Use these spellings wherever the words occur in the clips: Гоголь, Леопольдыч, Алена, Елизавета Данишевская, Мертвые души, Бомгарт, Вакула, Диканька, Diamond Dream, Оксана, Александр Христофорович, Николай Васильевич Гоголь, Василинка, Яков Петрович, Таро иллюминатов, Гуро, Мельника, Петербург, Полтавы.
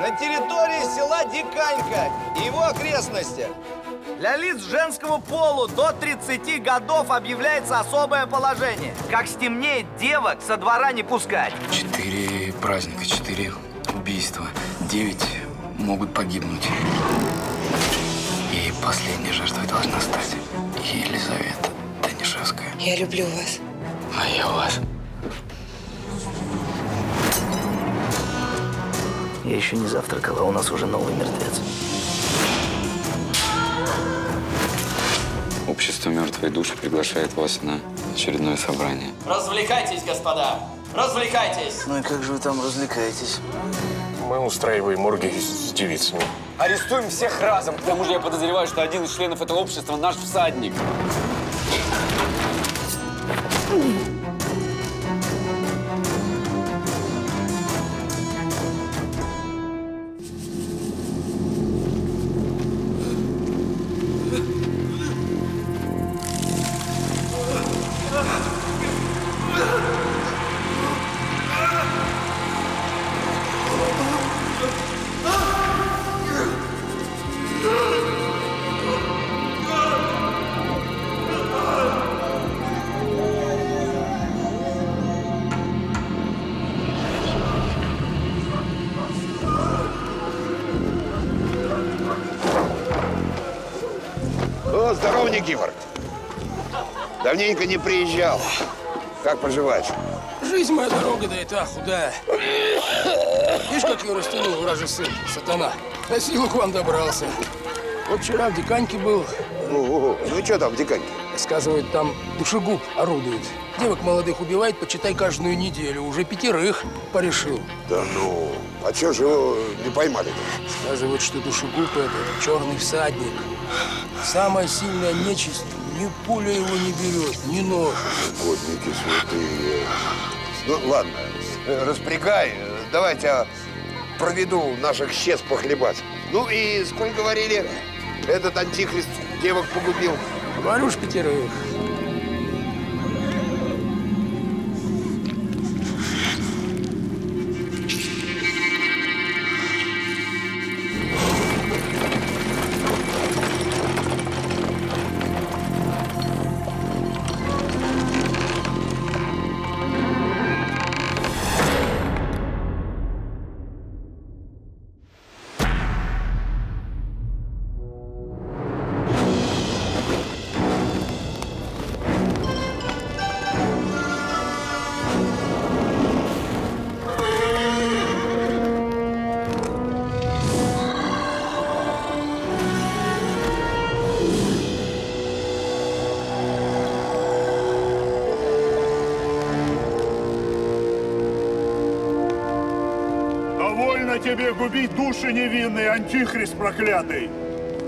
на территории села Диканька и его окрестностях. Для лиц женского пола до 30 годов объявляется особое положение. Как стемнеет, девок со двора не пускать. 4 праздника, 4 убийства, 9 могут погибнуть. И последней жертвой должна стать Елизавета Данишевская. Я люблю вас. А я вас. Я еще не завтракала, а у нас уже новый мертвец. Общество «Мертвые души» приглашает вас на очередное собрание. Развлекайтесь, господа! Развлекайтесь! Ну и как же вы там развлекаетесь? Мы устраиваем оргии с девицами. Арестуем всех разом! К тому же я подозреваю, что один из членов этого общества – наш всадник. Здоровник, Гивард. Давненько не приезжал. Как поживаешь? Жизнь моя дорога, да и та худая. Видишь, как ее растянул вражий сын, сатана. На силу к вам добрался. Вот вчера в Диканьке был. Ну что там в Диканьке? Сказывают, там душегуб орудует. Девок молодых убивает, почитай, каждую неделю. Уже 5 порешил. Да ну, а чего же его не поймали-то? Сказывают, что душегуб этот, черный всадник. Самая сильная нечисть, ни пуля его не берет, ни нож. Водники святые. Ну, ладно, распрягай. Давайте я проведу наших щец похлебать. Ну и, сколько говорили, этот антихрист девок погубил. Говорю ж, 5. Тебе губить души невинные, антихрист проклятый!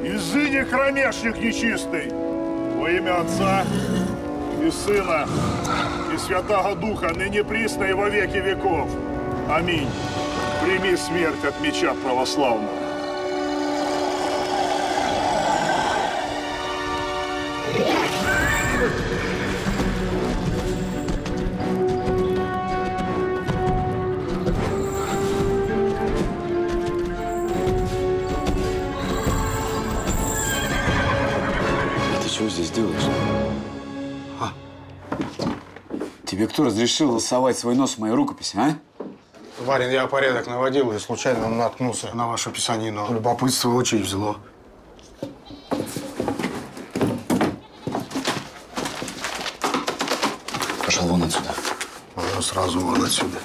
Изыди, кромешник нечистый! Во имя Отца и Сына и Святаго Духа, ныне присно и во веки веков. Аминь. Прими смерть от меча православного. Кто разрешил лосовать свой нос в мою рукопись, а? Барин, я порядок наводил и случайно наткнулся на вашу писанину. Любопытство очень взяло. Пошел вон отсюда. Ну, сразу вон отсюда.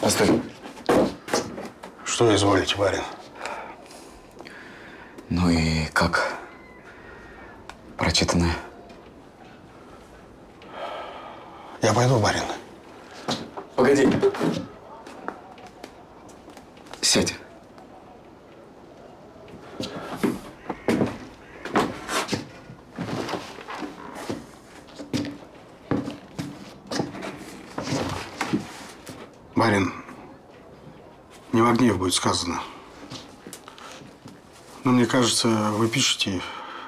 Постой. Что изволите, барин? Ну и как прочитанное? Я пойду, барин. Погоди. Сядь. Барин, не во гнев будет сказано. Но мне кажется, вы пишете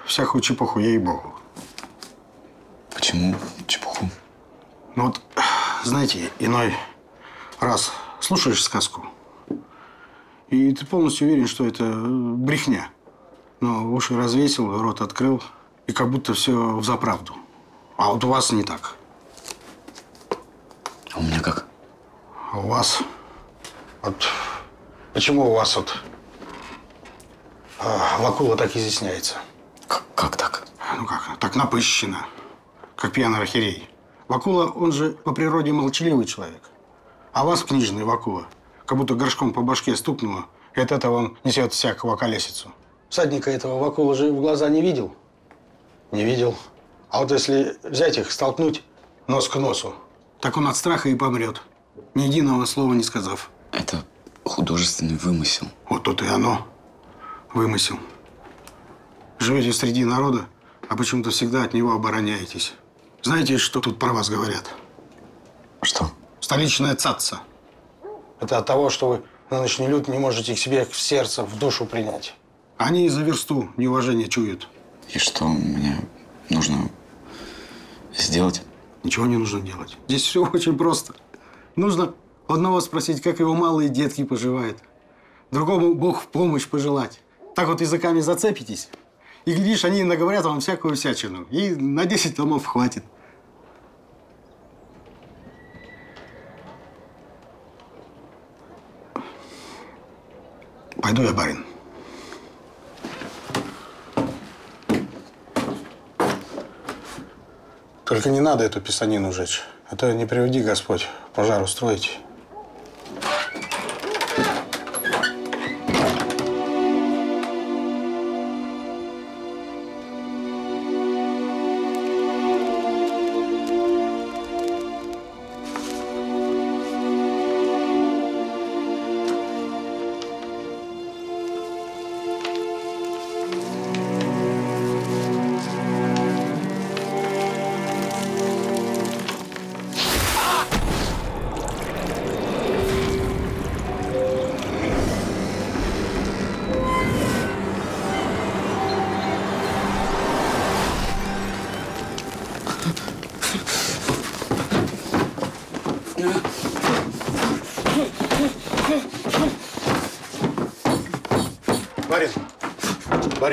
всякую чепуху, ей-богу. Почему? Ну вот, знаете, иной раз слушаешь сказку, И ты полностью уверен, что это брехня. Но уши развесил, рот открыл, и как будто все взаправду. А вот у вас не так. А у меня как? А у вас? Вот почему у вас вот Вакула так изъясняется? Как так? Ну как, так напыщенно, как пьяный архиерей. Вакула, он же по природе молчаливый человек. А вас, книжный Вакула, как будто горшком по башке стукнуло, и от этого он несет всякого колесицу. Всадника этого Вакула же в глаза не видел. Не видел. А вот если взять их, столкнуть нос к носу, так он от страха и помрет, ни единого слова не сказав. Это художественный вымысел. Вот тут и оно. Вымысел. Живете среди народа, а почему-то всегда от него обороняетесь. Знаете, что тут про вас говорят? Что? Столичная цаца. Это от того, что вы на нынешний люд не можете к себе в сердце, в душу принять. Они за версту неуважение чуют. И что мне нужно сделать? Ничего не нужно делать. Здесь все очень просто. Нужно одного спросить, как его малые детки поживают. Другому Бог в помощь пожелать. Так вот языками зацепитесь, и, глядишь, они наговорят вам всякую всячину. И на 10 томов хватит. Пойду я, барин. Только не надо эту писанину жечь, а то не приведи Господь, пожар устроите.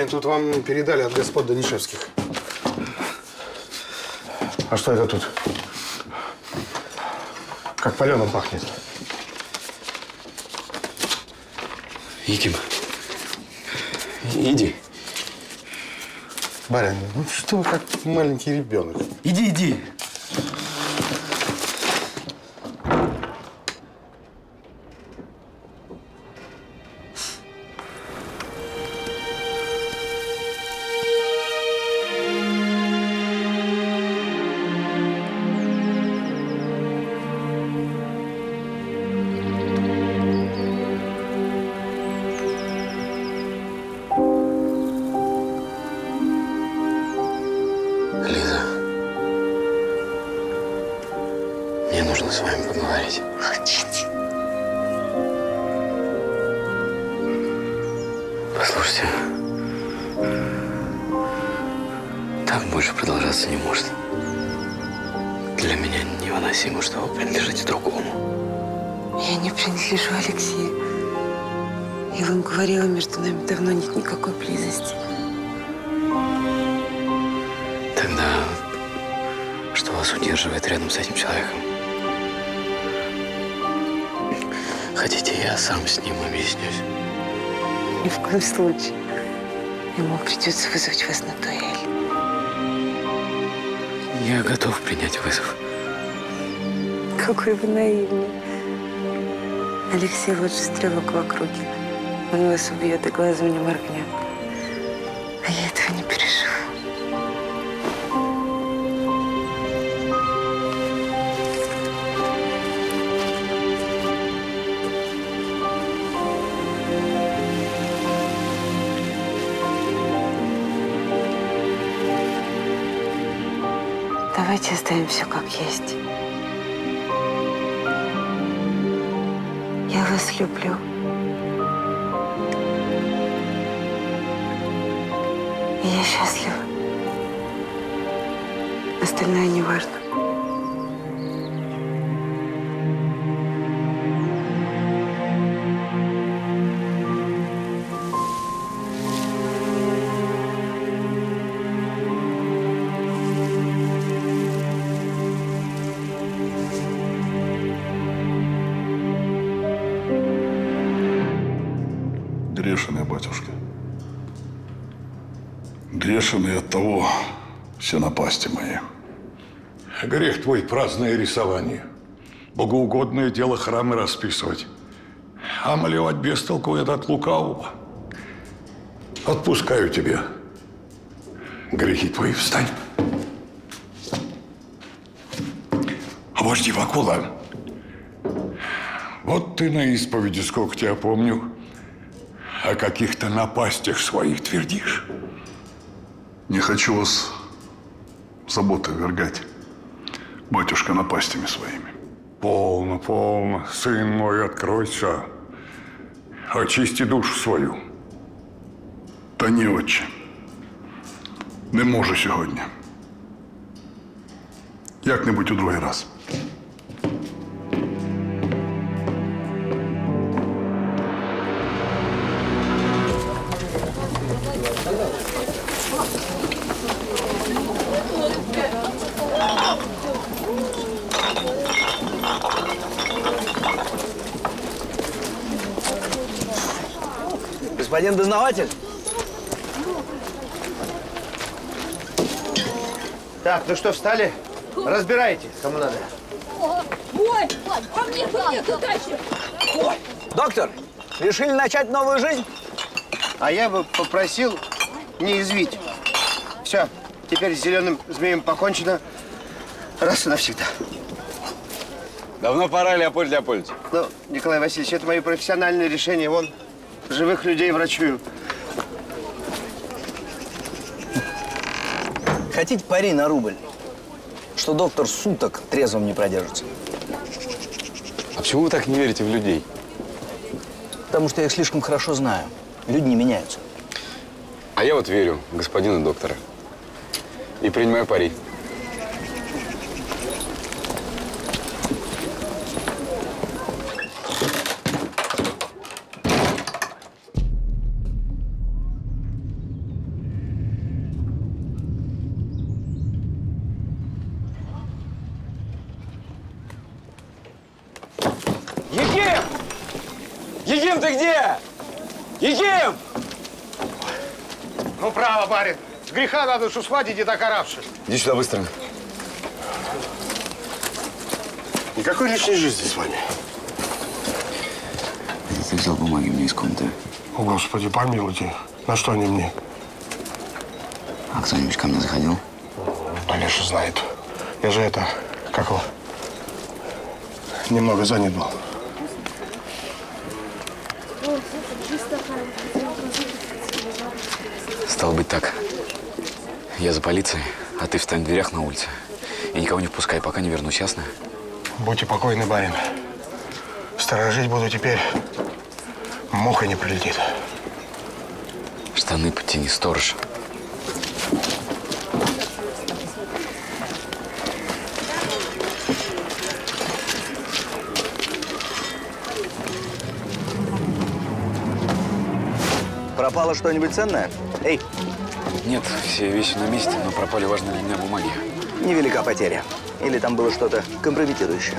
Тут вам передали от господ Данишевских. А что это тут? Как паленым пахнет. Едим. Иди. Барин, ну что, как маленький ребенок. Иди, иди. Случай. Ему придется вызвать вас на дуэль. Я готов принять вызов. Какой вы наивный. Алексей лучше стрелок в округе. Он вас убьет и глазом не моргнет. А я этого не переживу. Давайте оставим все как есть. Я вас люблю. И я счастлива. Остальное не важно. батюшка. Грешен и от того все напасти мои. Грех твой праздное рисование. Богоугодное дело храмы расписывать. А малевать без толку это от лукавого. Отпускаю тебя. Грехи твои, встань. Вожди Вакула, вот ты на исповеди, сколько тебя помню, о каких-то напастях своих твердишь. Не хочу вас в заботы ввергать, батюшка, напастями своими. Полно, полно, сын мой, откройся, очисти душу свою. Та не, отче, не можу сьогодні. Як-небудь у другий раз. Господин дознаватель? Так, ну что, встали? Разбирайтесь, кому надо. Ой, а мне удачи! Доктор, решили начать новую жизнь? А я бы попросил не извить. Все, теперь с зеленым змеем покончено. Раз и навсегда. Давно пора, Леопольд Леопольдыч. Ну, Николай Васильевич, это мои профессиональные решения. Вон, живых людей врачую. Хотите пари на рубль? Что доктор суток трезвым не продержится. А почему вы так не верите в людей? Потому что я их слишком хорошо знаю. Люди не меняются. А я вот верю в господина доктора. И принимаю пари. Греха надо уж усладить и так оравшись. Иди сюда быстро. Никакой личной жизни с вами. Ты взял бумаги мне из комнаты. О, Господи, помилуйте. На что они мне? А кто-нибудь ко мне заходил? Алеша знает. Я же это, как его, немного занят был. Стало быть так. Я за полицией, а ты встань в дверях на улице. И никого не впускай, пока не вернусь, ясно? Будьте покойны, барин. Сторожить буду теперь. Муха не прилетит. Штаны подтяни, сторож. Пропало что-нибудь ценное? Эй! Нет, все вещи на месте, но пропали важные для меня бумаги. Невелика потеря. Или там было что-то компрометирующее?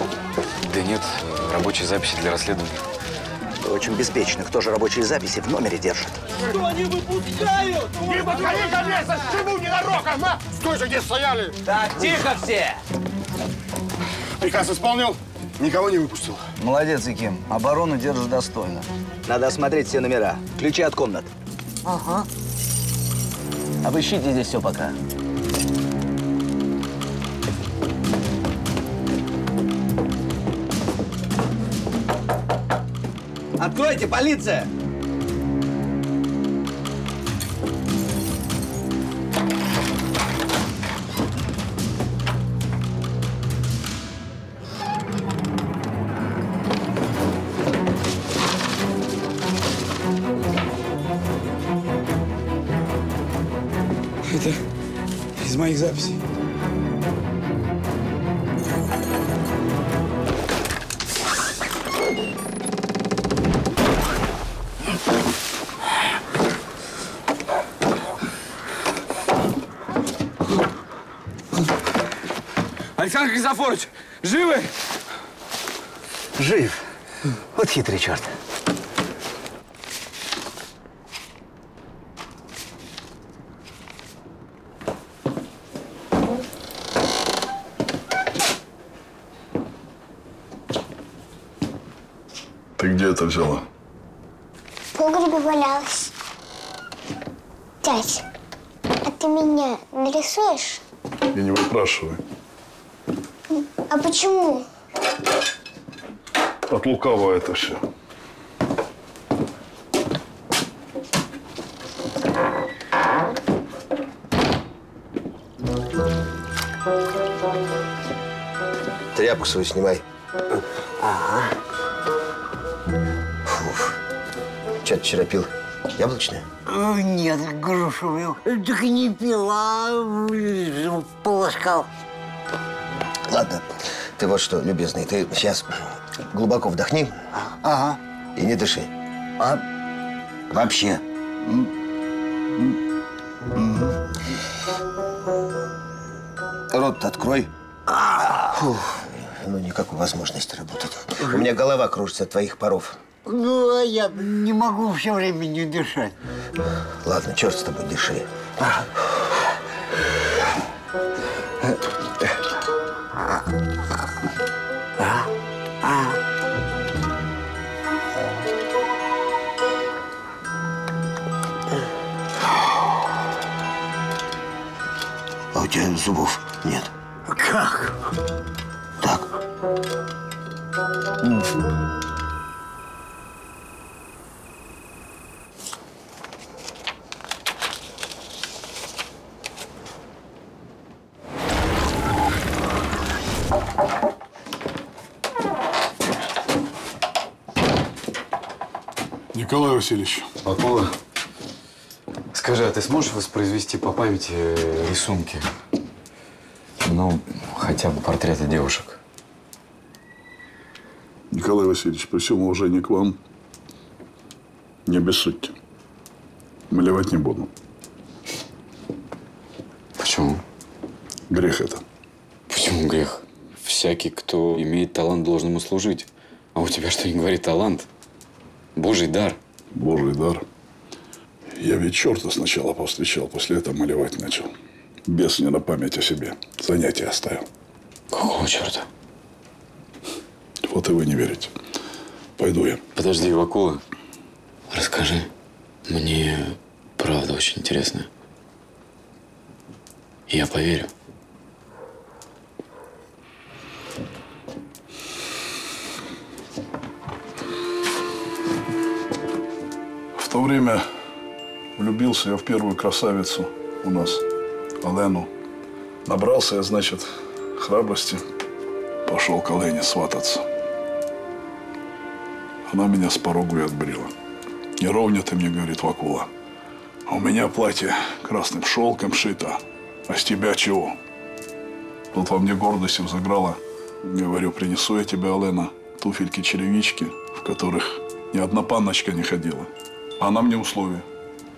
Да нет, рабочие записи для расследования. Вы очень беспечны. Кто же рабочие записи в номере держит? Что они выпускают? Не подходи ко мне, сошибу ненароком, а! Стой же, где стояли! Так, тихо все! Приказ исполнил, никого не выпустил. Молодец, Яким. Оборону держишь достойно. Надо осмотреть все номера. Ключи от комнат. Ага. Обыщите здесь все пока. Откройте, полиция! Моих записей. Александр Христофорович, живы? Жив. Вот хитрый черт. Ты где это взяла? В погребе валялась. Дядь, а ты меня нарисуешь? И не выпрашивай. А почему? От лукавого это все. Тряпку свою снимай. Ага. Фуф. Че ты вчера пил? Яблочное? Нет, грушевую. Так не пила, полоскал. Ладно, ты вот что, любезный, ты сейчас глубоко вдохни. Ага. И не дыши. А вообще. Рот открой. Фух. Ну, никакой возможности работать. У меня голова кружится от твоих паров. Ну, а я не могу все время не дышать. Ладно, черт с тобой, дыши. А у тебя зубов нет? Как? Так. Николай Васильевич. Вакула, скажи, а ты сможешь воспроизвести по памяти рисунки? Ну, хотя бы портреты девушек. Николай Васильевич, при всем уважении к вам, не обессудьте. Малевать не буду. Почему? Грех это. Почему грех? Всякий, кто имеет талант, должен ему служить. А у тебя, что не говори, талант? Божий дар. Божий дар. Я ведь черта сначала повстречал, после этого малевать начал. Бес не на память о себе. Занятие оставил. Какого черта? Вот и вы не верите. Пойду я. Подожди, Вакула. Расскажи. Мне правда очень интересно. Я поверю. В то время влюбился я в первую красавицу у нас, Алену. Набрался я, значит, храбрости, пошел к Алене свататься. Она меня с порогу и отбрила. Неровня ты мне, говорит, Вакула. А у меня платье красным шелком шито, а с тебя чего? Тут во мне гордость взыграла. Говорю, принесу я тебе, Алена, туфельки-черевички, в которых ни одна панночка не ходила. Она мне условие.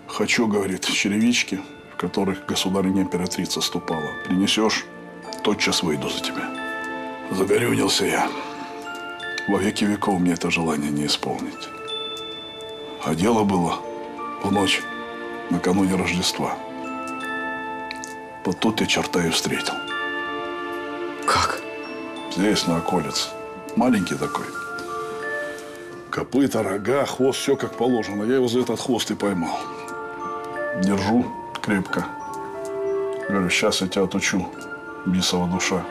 Хочу, говорит, черевички, в которых государыня императрица ступала. Принесешь, тотчас выйду за тебя. Загорюнился я. Во веки веков мне это желание не исполнить. А дело было в ночь, накануне Рождества. Вот тут я черта и встретил. Как? Здесь, на околице. Маленький такой. Копыта, рога, хвост, все как положено. Я его за этот хвост и поймал. Держу крепко. Говорю, сейчас я тебя отучу, бисова душа.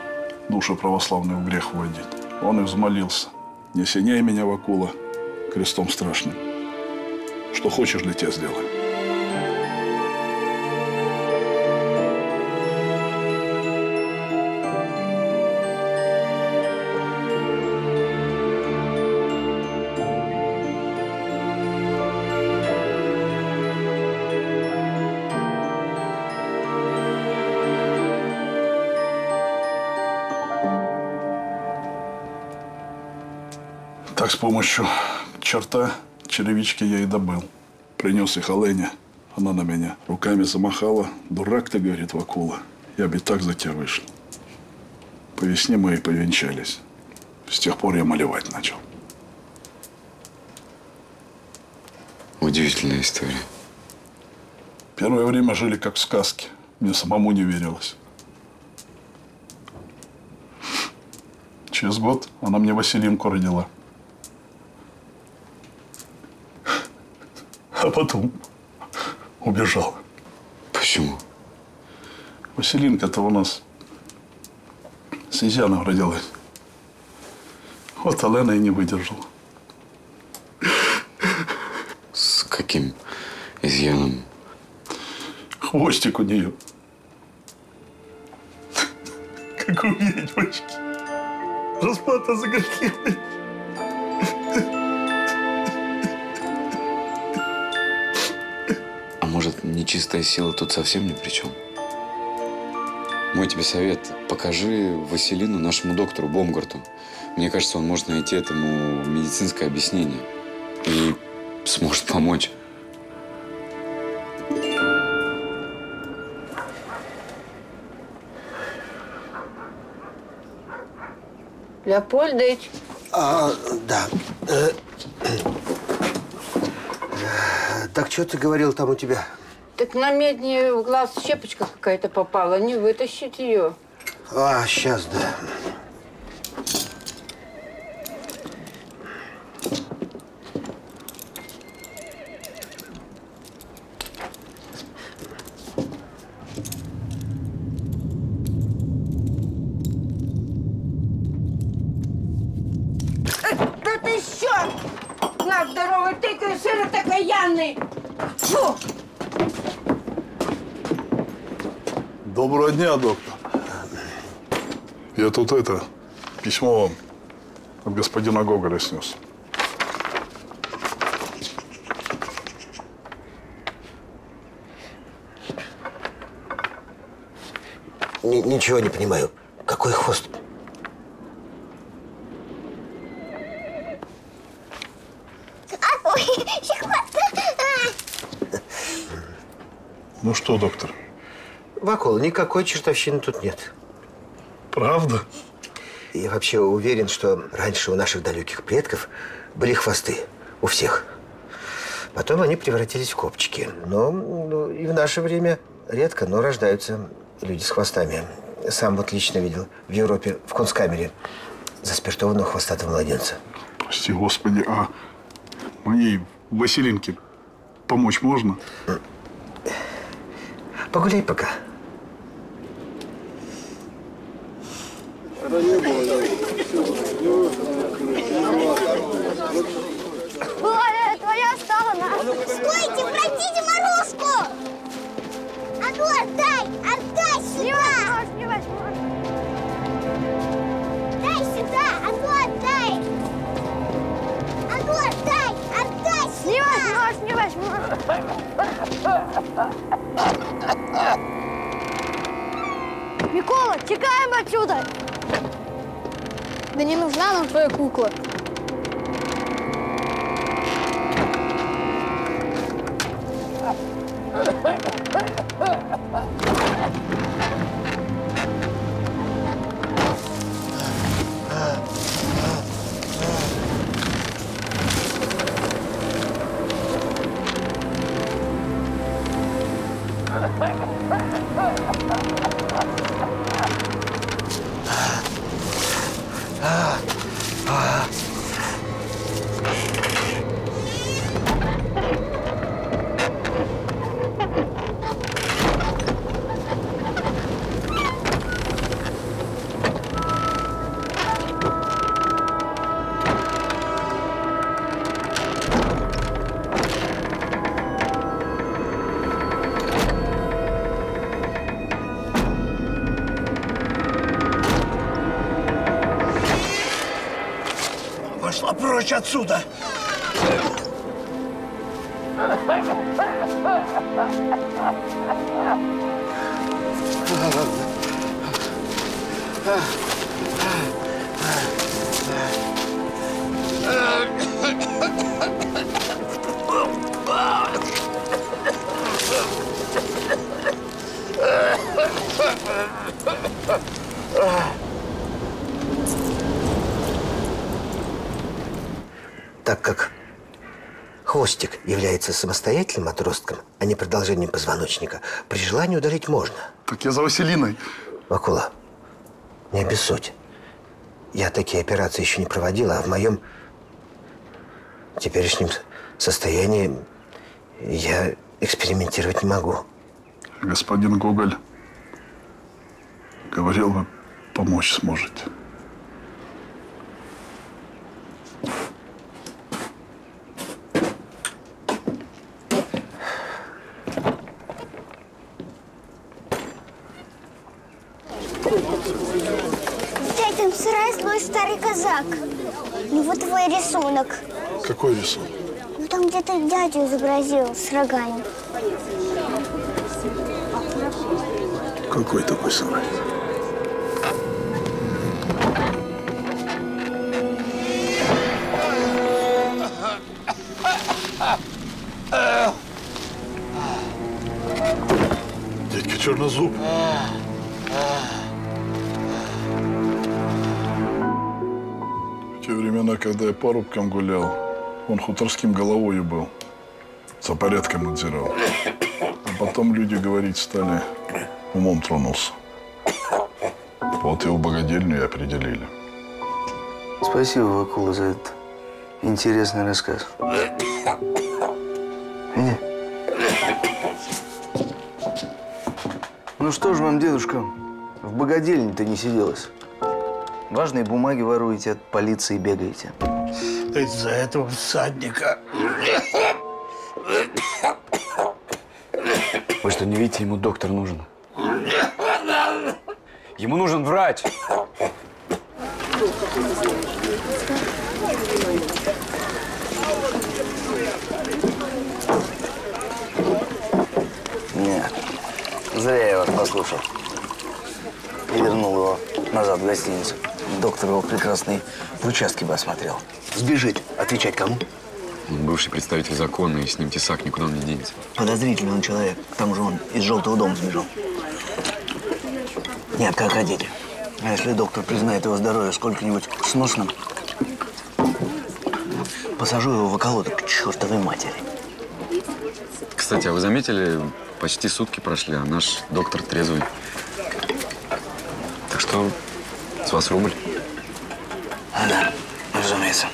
Душу православную в грех вводить. Он и взмолился. Не синяй меня, Вакула, крестом страшным. Что хочешь, для тебя сделай. Так с помощью черта черевички я и добыл. Принес их Алене. Она на меня руками замахала. Дурак ты, говорит, Вакула. Я бы так за тебя вышел. По весне мы и повенчались. С тех пор я малевать начал. Удивительная история. Первое время жили как в сказке. Мне самому не верилось. Через год она мне Василинку родила. а потом убежал. Почему? Василинка-то у нас с изъяном родилась. Вот Алена и не выдержала. С каким изъяном? Хвостик у нее. Как у ведьмочки. Расплата за грехи. А может, нечистая сила тут совсем ни при чем? Мой тебе совет. Покажи Василину нашему доктору Бомгарту. Мне кажется, он может найти этому медицинское объяснение. И сможет помочь. Леопольдыч. Да. Так что ты говорил там у тебя? Так на медни в глаз щепочка какая-то попала. Не вытащить ее. А, сейчас, да. Доброго дня, доктор. Я тут письмо вам от господина Гоголя снес. Ничего не понимаю. Какой хвост? Ну что, доктор? Вакула, никакой чертовщины тут нет. Правда? Я вообще уверен, что раньше у наших далеких предков были хвосты. У всех. Потом они превратились в копчики. Но и в наше время редко, но рождаются люди с хвостами. Сам вот лично видел в Европе, в концкамере, заспиртованного хвостатого младенца. Прости, Господи, а моей Василинке помочь можно? Погуляй пока. Ой, это твоя сторона. Стойте, пройдите морозку! А ну отдай! Отдай сюда! Дай сюда! А ну отдай! А ну отдай! Отдай сюда! Не возьму, Микола, текаем отсюда! Да не нужна нам твоя кукла. Отсюда. Хвостик является самостоятельным отростком, а не продолжением позвоночника. При желании удалить можно. Так я за Василиной. Вакула, не обессудь. Я такие операции еще не проводила, а в моем теперешнем состоянии Я экспериментировать не могу. Господин Гоголь говорил, вы помочь сможете. Старый казак. Ну вот твой рисунок. Какой рисунок? Ну там где-то дядю изобразил с рогами. Какой такой сарай? Дядька Чернозуб. Времена, когда я парубком гулял, он хуторским головою был, за порядком надзирал. А потом люди говорить стали, умом тронулся. Вот его богадельню и определили. Спасибо, Вакула, за этот интересный рассказ. Иди. Ну что же вам, дедушка, в богадельне-то не сиделось. Важные бумаги воруете, от полиции бегаете. Из-за этого всадника. Вы что, не видите, ему доктор нужен? Ему нужен врач. Нет, зря я вас послушал. И вернул его назад в гостиницу. Доктор его прекрасный в участке бы осмотрел. Сбежит. Отвечать кому? Он бывший представитель закона, и с ним тесак никуда не денется. Подозрительный он человек. К тому же он из желтого дома сбежал. Нет, как хотите. А если доктор признает его здоровье сколько-нибудь сносным, посажу его в околоток к чертовой матери. Кстати, а вы заметили, почти сутки прошли, а наш доктор трезвый. Так что... С вас рубль? Да, разумеется.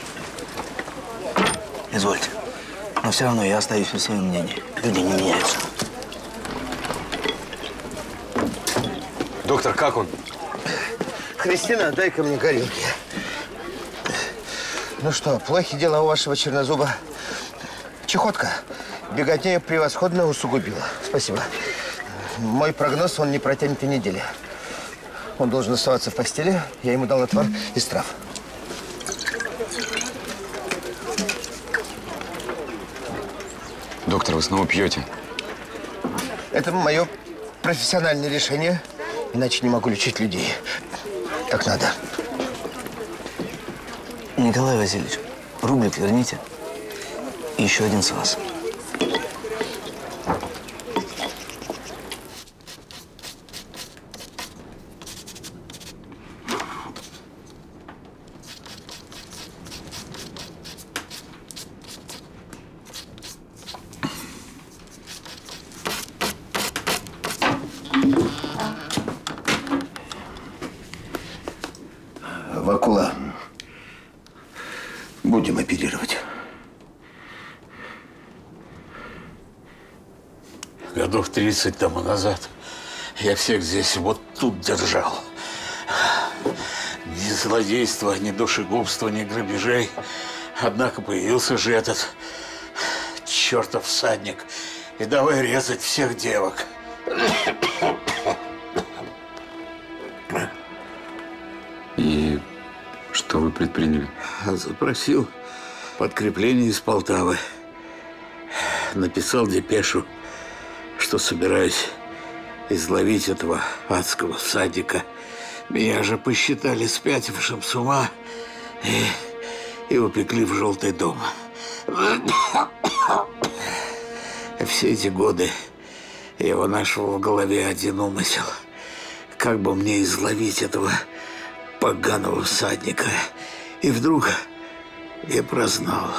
Извольте. Но все равно я остаюсь при своем мнении. Люди не меняются. Доктор, как он? Христина, дай-ка мне горилки. Ну что, плохи дела у вашего Чернозуба. Чехотка беготня превосходно усугубила. Спасибо. Мой прогноз, он не протянет и недели. Он должен оставаться в постели. Я ему дал отвар из трав. Доктор, вы снова пьете? Это мое профессиональное решение. Иначе не могу лечить людей. Как надо. Николай Васильевич, рублик верните. И еще один с вас. Годов 30 тому назад я всех здесь вот тут держал. Ни злодейства, ни душегубства, ни грабежей. Однако появился же этот чертов всадник. И давай резать всех девок. И что вы предприняли? Запросил подкрепление из Полтавы. Написал депешу, что собираюсь изловить этого адского всадника. Меня же посчитали спятившим с ума и упекли в желтый дом. Все эти годы я вынашивал в голове один умысел. Как бы мне изловить этого поганого всадника? И вдруг я прознал,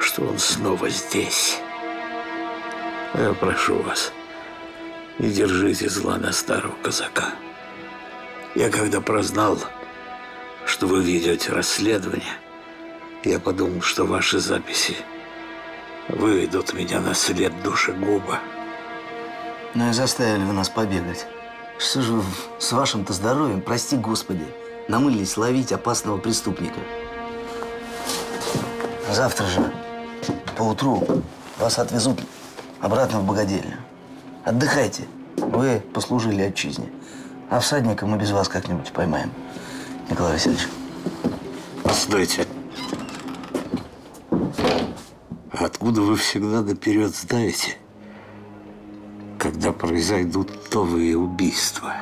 что он снова здесь. Я прошу вас, не держите зла на старого казака. Я когда прознал, что вы ведете расследование, я подумал, что ваши записи выведут меня на след душегуба. Ну и заставили вы нас побегать. Что же вы с вашим-то здоровьем, прости господи, намылились ловить опасного преступника? Завтра же, поутру, вас отвезут обратно в богадельню. Отдыхайте. Вы послужили отчизне. А всадника мы без вас как-нибудь поймаем. Николай Васильевич. Стойте. Откуда вы всегда наперед знаете, когда произойдут новые убийства?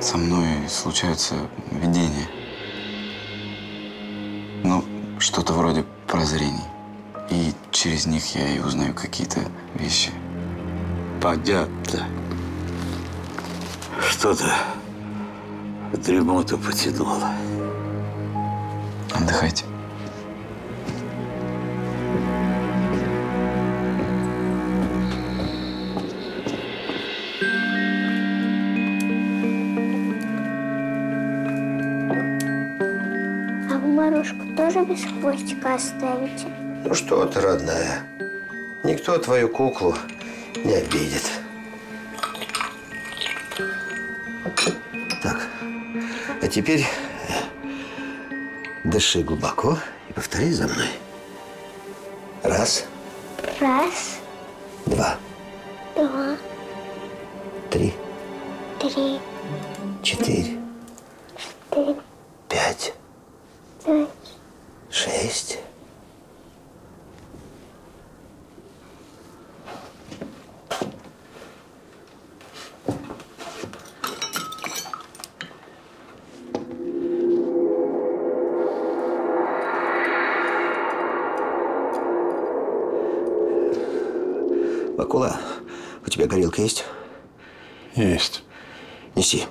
Со мной случаются видения. Ну, что-то вроде прозрений. И через них я и узнаю какие-то вещи. Понятно. Что-то в дремоту потянуло. Отдыхайте. А вы Марушку тоже без хвостика оставите? Ну что ты, родная, никто твою куклу не обидит. Так, а теперь дыши глубоко и повтори за мной. Раз. Раз. Два. Два. Три. Три. Четыре. Четыре. Пять. Пять. Шесть. Вакула, у тебя горелка есть? Есть. Неси.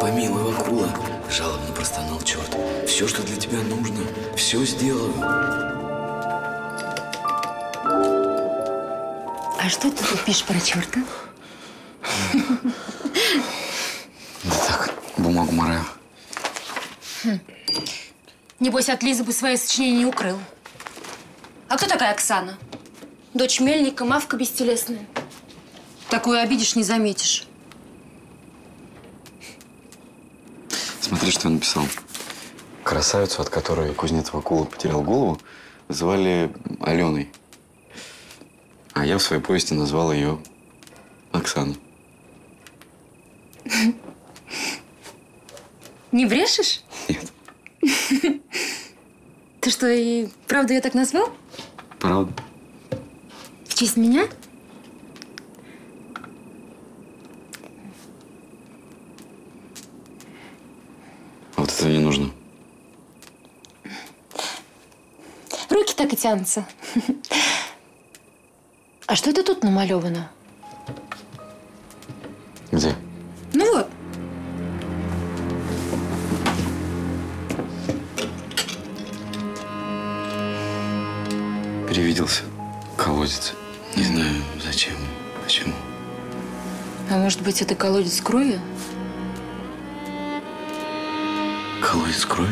Помилуй, Вакула, жалобно простонал черт. Все, что для тебя нужно, все сделаю. А что ты тут пишешь про черта? Да так, бумагу мораю. Небось, от Лизы бы свои сочинения не укрыл. А кто такая Оксана? Дочь мельника, мавка бестелесная. Такую обидишь, не заметишь. Смотри, что я написал. Красавицу, от которой кузнец Вакула потерял голову, звали Аленой. А я в своей повести назвал ее Оксаной. Не брешешь? Нет. Ты что, и правда ее так назвал? Правда. В честь меня? Вот это не нужно. Руки так и тянутся. А что это тут намалевано? Где? Ну вот. Перевиделся. Колодец. Не знаю, зачем, почему. А может быть, это колодец крови? Колодец крови?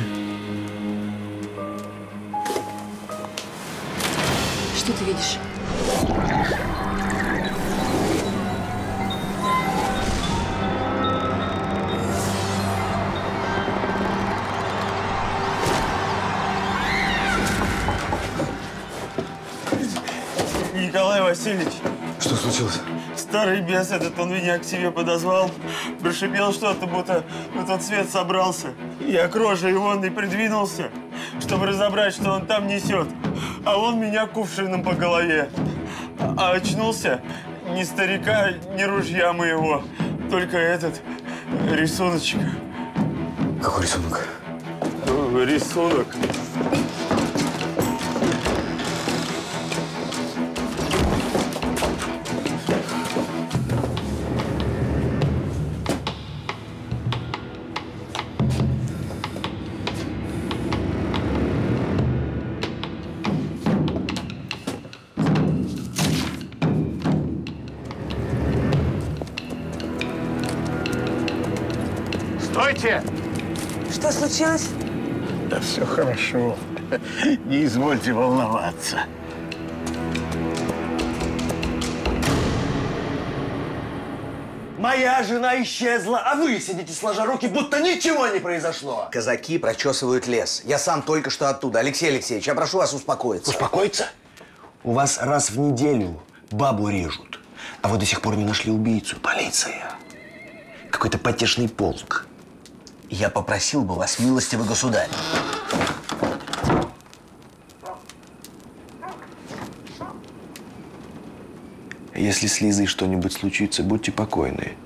Что ты видишь? Николай Васильевич. Что случилось? Старый бес этот, он меня к себе подозвал, прошипел что-то, будто на тот свет собрался. Я к роже его и придвинулся, чтобы разобрать, что он там несет. А он меня кувшином по голове. А очнулся ни старика, ни ружья моего, только этот рисуночек. Какой рисунок? Рисунок. Здравствуйте! Что случилось? Да все хорошо. Не извольте волноваться. Моя жена исчезла, а вы сидите сложа руки, будто ничего не произошло. Казаки прочесывают лес. Я сам только что оттуда. Алексей Алексеевич, я прошу вас успокоиться. Успокоиться? У вас раз в неделю бабу режут, а вы до сих пор не нашли убийцу. Полиция. Какой-то потешный полк. Я попросил бы вас, милостивый государь. Если с Лизой что-нибудь случится, будьте покойны.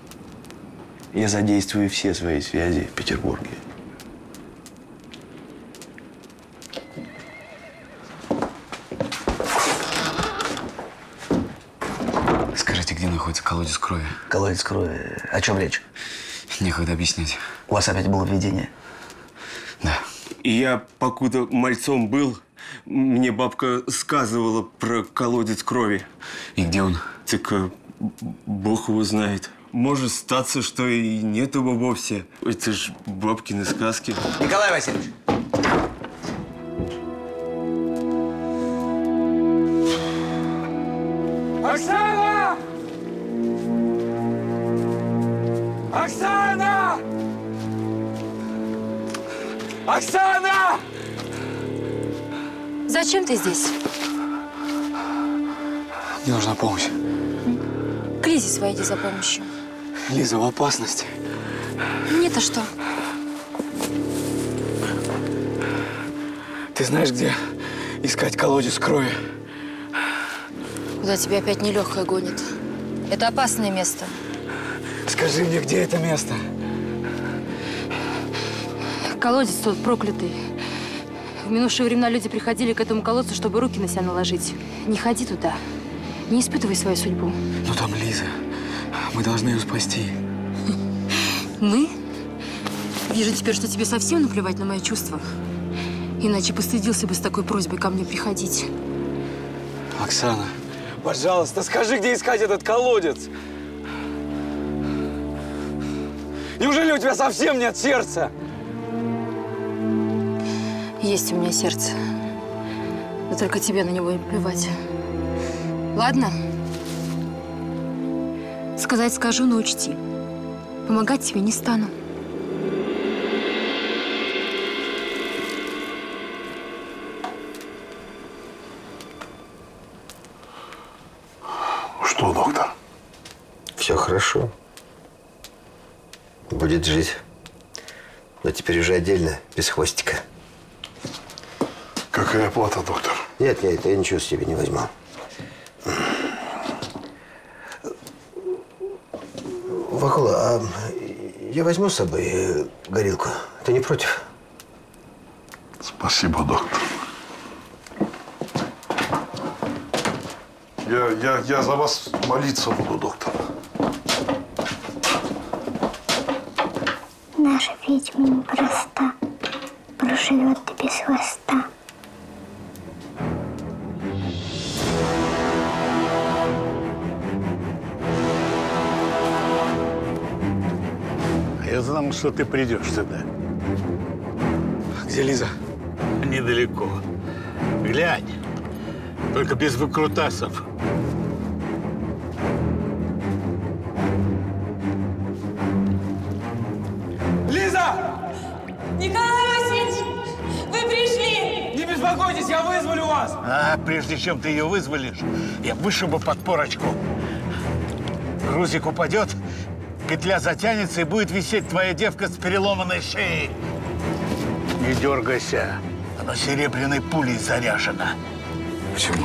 Я задействую все свои связи в Петербурге. Скажите, где находится колодец крови? Колодец крови? О чем речь? Некогда объяснять. У вас опять было видение? Да. Я, покуда мальцом был, мне бабка сказывала про колодец крови. И где он? Так бог его знает. Может статься, что и нет его вовсе. Это ж бабкины сказки. Николай Васильевич! Оксана! Оксана! Оксана! Зачем ты здесь? Мне нужна помощь. К Лизе своей иди за помощью. Лиза в опасности. Мне-то что? Ты знаешь, где искать колодец крови? Куда тебя опять нелегкое гонит? Это опасное место. Скажи мне, где это место? Колодец тот проклятый. В минувшие времена люди приходили к этому колодцу, чтобы руки на себя наложить. Не ходи туда. Не испытывай свою судьбу. Ну там Лиза. Мы должны ее спасти. Мы? Вижу теперь, что тебе совсем наплевать на мои чувства. Иначе постыдился бы с такой просьбой ко мне приходить. Оксана, пожалуйста, скажи, где искать этот колодец? Неужели у тебя совсем нет сердца? Есть у меня сердце. Да только тебе на него и плевать. Ладно? Сказать скажу, но учти. Помогать тебе не стану. Что, доктор? Все хорошо. Будет жить. Но теперь уже отдельно, без хвостика. Какая плата, доктор? Нет, нет, я ничего с тебя не возьму. Вакула, а я возьму с собой горилку? Ты не против? Спасибо, доктор. Я за вас молиться буду, доктор. Наша ведьма непроста, проживет ты без хвоста. Я знал, что ты придешь сюда. Где Лиза? Недалеко. Глянь, только без выкрутасов. Лиза! Николай Васильевич, вы пришли! Не беспокойтесь, я вызволю вас! А прежде чем ты ее вызволишь, я вышибу подпорочку. Грузик упадет. Петля затянется, и будет висеть твоя девка с переломанной шеей. Не дергайся. Она серебряной пулей заряжена. Почему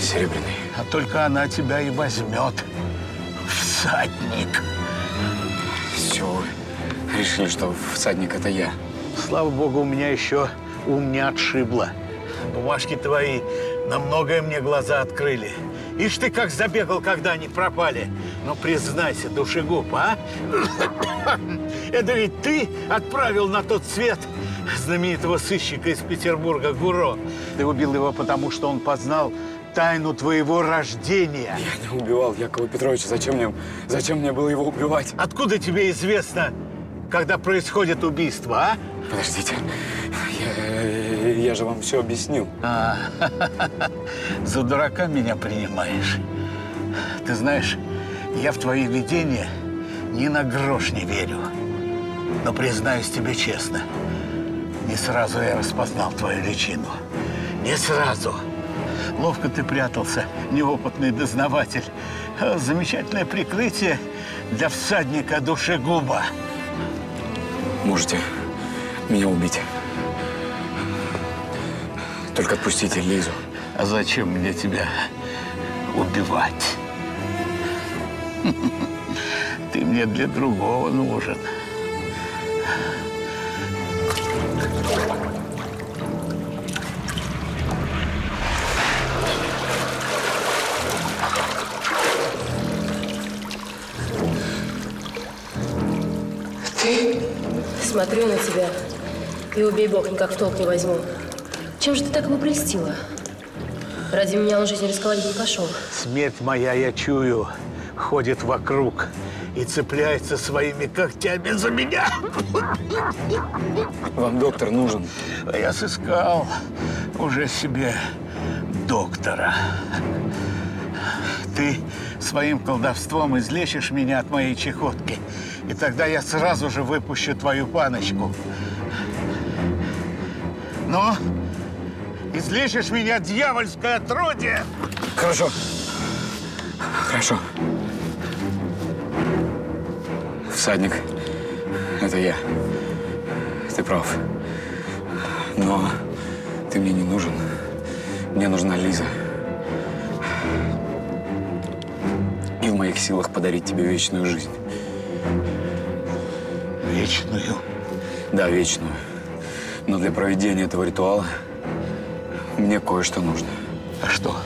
серебряной? А только она тебя и возьмет. Всадник. Все, вы решили, что всадник – это я. Слава богу, у меня еще ум не отшибло. Бумажки твои на многое мне глаза открыли. Ишь ты как забегал, когда они пропали. Но признайся, душегуб, а? Это ведь ты отправил на тот свет знаменитого сыщика из Петербурга Гуро. Ты убил его потому, что он познал тайну твоего рождения. Я не убивал Якова Петровича. Зачем мне было его убивать? Откуда тебе известно, когда происходит убийство, а? Подождите. Я же вам все объяснил. За дурака меня принимаешь. Ты знаешь, я в твои видения ни на грош не верю. Но признаюсь тебе честно, не сразу я распознал твою личину. Не сразу. Ловко ты прятался, неопытный дознаватель. Замечательное прикрытие для всадника душегуба. Можете меня убить. Только отпустите Лизу. А зачем мне тебя убивать? Ты мне для другого нужен. Ты? Смотрю на тебя и, убей бог, никак в толк не возьму. Чем же ты так его прельстила? Ради меня он жизнь рисковать не пошел. Смерть моя, я чую, ходит вокруг и цепляется своими когтями за меня. Вам доктор нужен? Я сыскал уже себе доктора. Ты своим колдовством излечишь меня от моей чехотки, и тогда я сразу же выпущу твою паночку. Но излечишь меня, дьявольское отродье! Хорошо. Хорошо. Всадник, это я. Ты прав. Но ты мне не нужен. Мне нужна Лиза. И в моих силах подарить тебе вечную жизнь. Вечную? Да, вечную. Но для проведения этого ритуала мне кое-что нужно. А что?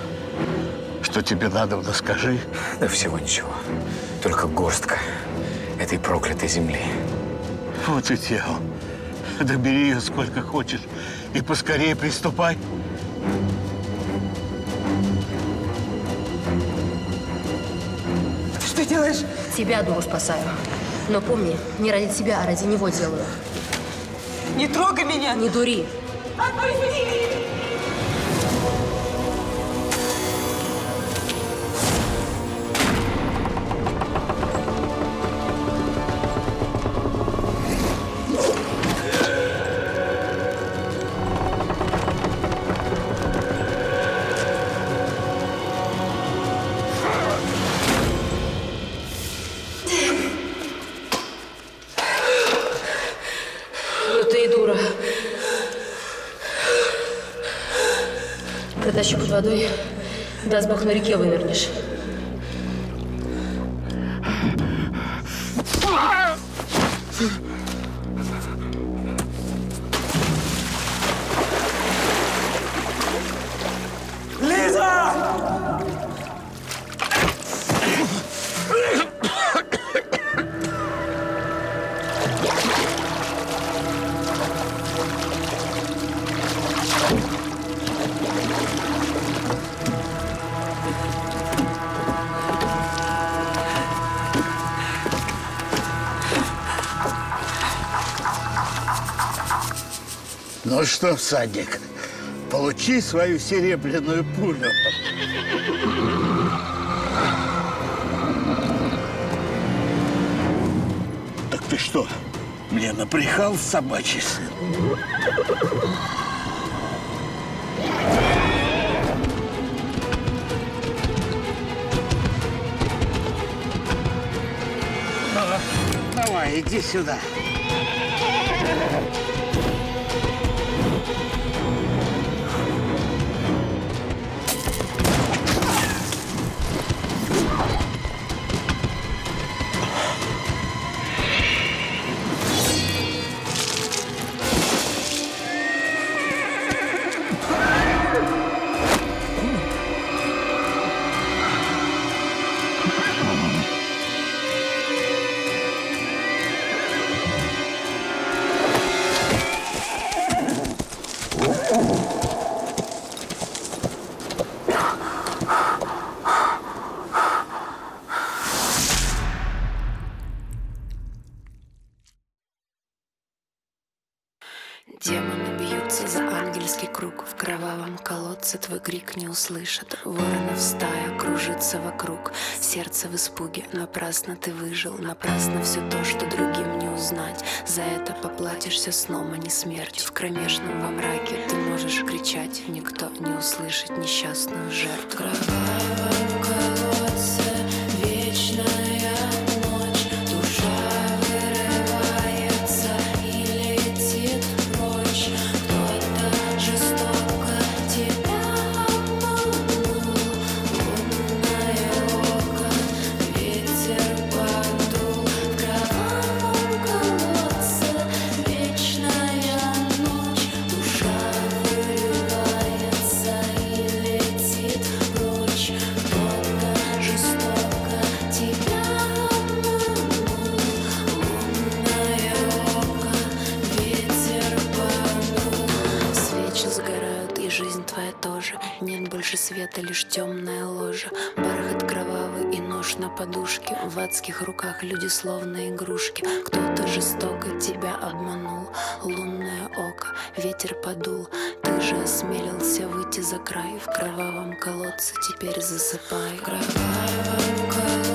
Что тебе надо, скажи. Да всего ничего. Только горстка этой проклятой земли. Вот и тело. Да бери ее сколько хочешь и поскорее приступай. Что ты делаешь? Тебя, думаю, спасаю. Но помни, не ради тебя, а ради него делаю. Не трогай меня! Не дури! Отпусти! Водой, даст бог, на реке вынырнешь. Лиза! Ну что, всадник, получи свою серебряную пулю. Так ты что, мне напряхал, собачий сын? Ну, давай, иди сюда. колодце твой крик не услышит. Воронов стая кружится вокруг, сердце в испуге. Напрасно ты выжил, напрасно все то, что другим не узнать. За это поплатишься сном, а не смертью. В кромешном во мраке ты можешь кричать, никто не услышит несчастную жертву. Света лишь темная ложа, бархат кровавый и нож на подушке. В адских руках люди словно игрушки. Кто-то жестоко тебя обманул. Лунное око, ветер подул. Ты же осмелился выйти за край. В кровавом колодце теперь засыпай. В кровавом колодце.